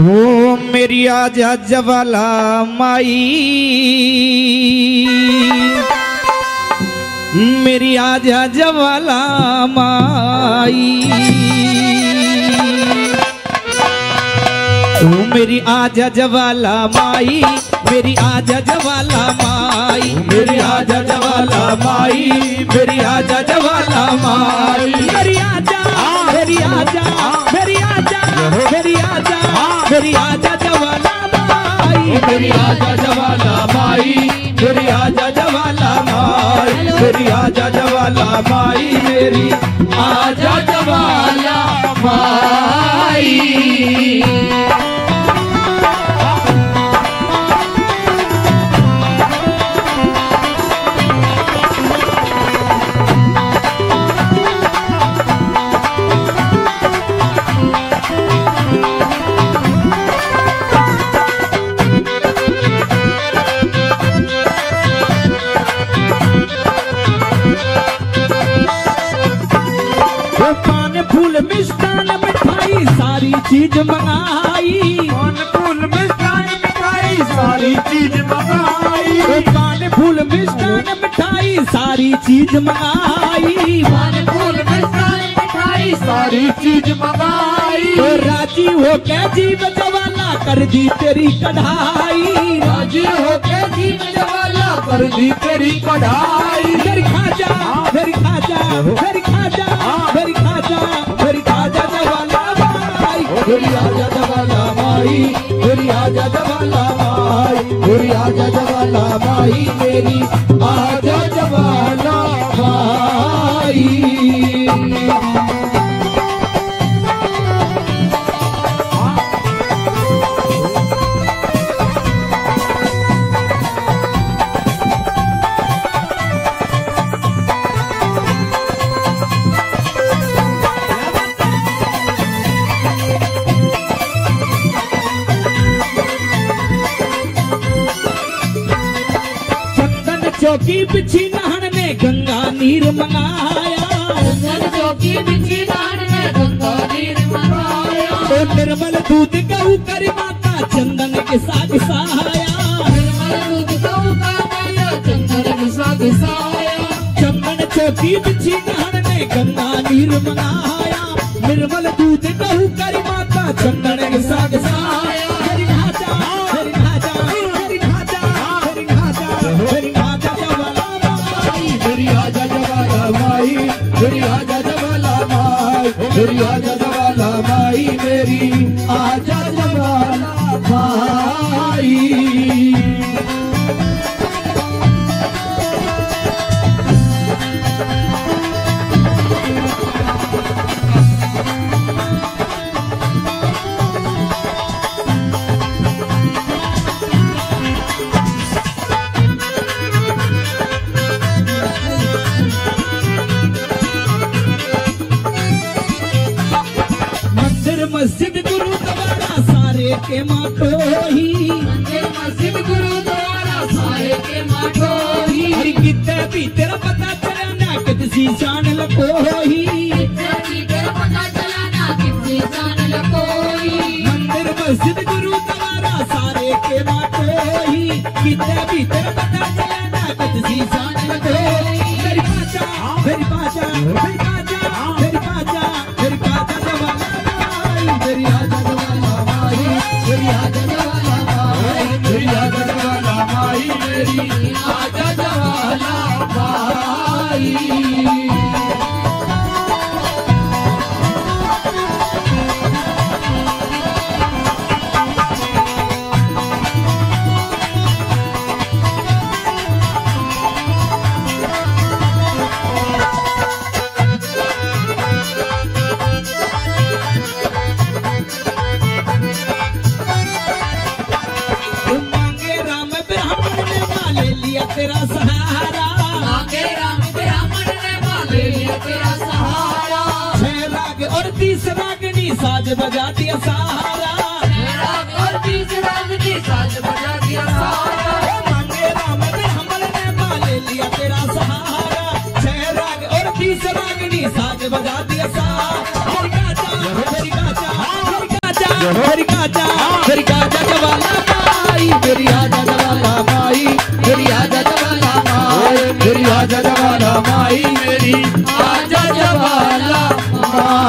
ओ मेरी आजा जवाला माई, मेरी आजा जवाला माई, ओ मेरी आजा जवाला माई, मेरी आजा जवाला माई, मेरी आजा जवाला माई, मेरी आजा जवाला माई, मेरी आजा, मेरी आजा, मेरी आजा, मेरी आजा, मेरी आजा जवाला माई, मेरी आजा जवाला माई, मेरी आजा जवाला माई, मेरी आजा जवाला माई, मेरी आजा जवाला माई। चीज मंगाई पान फूल मिठाई, मिठाई सारी चीज मंगाई, पान फूल मिष्ठान मिठाई सारी चीज मंगाई, पान फूल मिष्ठान मिठाई सारी चीज मंगाई, राजी हो के जीव जवाला कर दी तेरी कढ़ाई, राजी हो के जीव जवाला कर दी तेरी कढ़ाई, घर खा जा, घर खा जा, घर खा जा, घर खा जा, घर खा जा जवाला, मेरी आजा जवाला माई, मेरी आजा जवाला माई, मेरी आजा जवाला माई, मेरी आजा जवाला माई। चौकी बिछी नहर ने गंगा नीर मंगाया, चौकी बिछी नहर ने गंगा नीर मंगाया, तो निर्मल दूध कहू कर माता चंदन के साग साया, निर्मल दूध कहू कर माता चंदन के साग साया, चंदन चौकी बिछी नहर ने गंगा नीर मंगाया, निर्मल दूध कहू कर माता चंदन के साग साया, मेरी आजा जवाला माई, मेरी आजा जवाला माई, मेरी आजा जवाला माई। मस्जिद गुरु द्वारा सारे के माठोही, मस्जिद गुरु द्वारा सारे के माठोही, हर किते भी तेरा पता चला ना किसी जान लकोही, किते भी तेरा पता चला ना किसी जान लकोही, मंदिर मस्जिद गुरु द्वारा सारे के माठोही, किते भी तेरा पता चला ना किसी जान लकोही, मेरी बाजा, मेरी बाजा, मेरी बाजा, मेरी बाजा, मेरी बाजा जवाला, मेरी आजा जवाला माई, मेरी आजा जवाला माई, मेरी आजा जवाला माई, मेरी आजा जवाला माई। तेरा सहारा मांगे राम, ब्राह्मण ने मांगे लिया तेरा सहारा, छह राग और तीस रागनी साज बजा दिया सहारा, छह राग और तीस रागनी साज बजा दिया सहारा, मांगे राम, ब्राह्मण ने मांगे लिया तेरा सहारा, छह राग और तीस रागनी साज बजा दिया सहारा, मेरी गाजा, मेरी गाजा, मेरी गाजा। मेरी आजा जवाला माई।